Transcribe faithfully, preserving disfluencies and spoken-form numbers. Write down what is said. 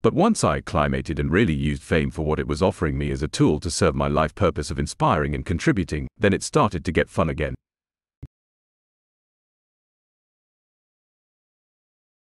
But once I acclimated and really used fame for what it was offering me as a tool to serve my life purpose of inspiring and contributing, then it started to get fun again.